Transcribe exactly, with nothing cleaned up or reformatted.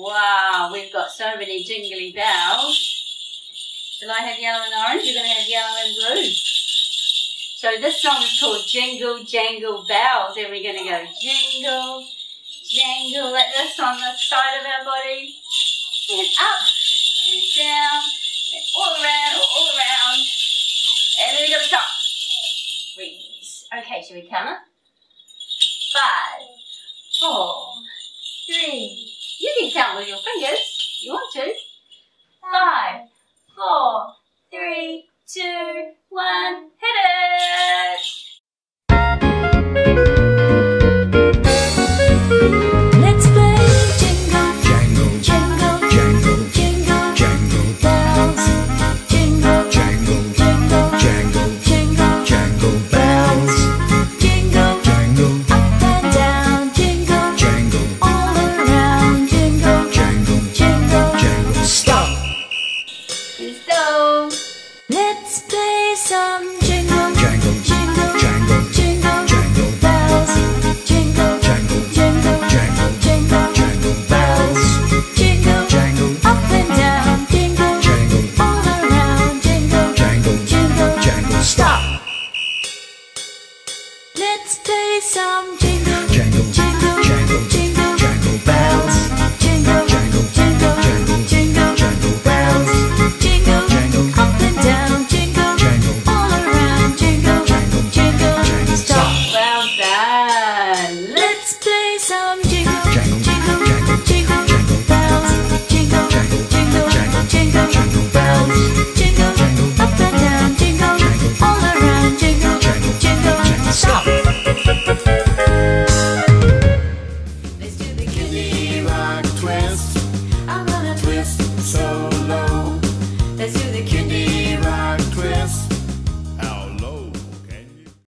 Wow, we've got so many jingly bells. Shall I have yellow and orange? You're going to have yellow and blue. So this song is called Jingle Jangle Bells, and we're going to go jingle, jangle like this on this side of our body, and up, and down, and all around, all around, and then we're going to stop. Okay, shall we count it? Five, four, three, you can count with your fingers, if you want to. Five, four, three, two, one, hit it! Let's play Jingle, Jangle, Jingle, Jangle, Jingle, Jangle Bells. Jingle, Jangle, Jingle, Jangle, Jingle, Jangle Bells. Jingle, Jangle, up and down. Jingle, Jangle, all around. Jingle, Jangle, Jingle, Jangle, stop! Stop! Let's play some jingle, jangle, jingle, jangle, jingle, jangle bells. Jingle, jangle, jingle, jangle, jingle, jangle bells. Jingle, jangle, up and down. Jingle, jangle, all around. Jingle, jangle, jingle, jangle, stop. Let's play some jingle, jangle, jingle, jangle, jingle, jangle bells. Jingle, jangle, jingle, jangle, jingle, jangle bells. Jingle, jangle, up and down. Jingle, jangle, all around. Jingle, jangle, jingle, jangle, stop. Well done. Let's play some jingle, jangle, jingle, jangle, jingle, jangle bells. Jingle, jangle, jingle, jangle, jingle, jangle bells. Jingle, jangle, up and down. Jingle, jangle, all around. Jingle, jangle, jingle, jangle, stop. Let's do the kidney rock twist. I'm gonna twist so low. Let's do the kidney rock twist.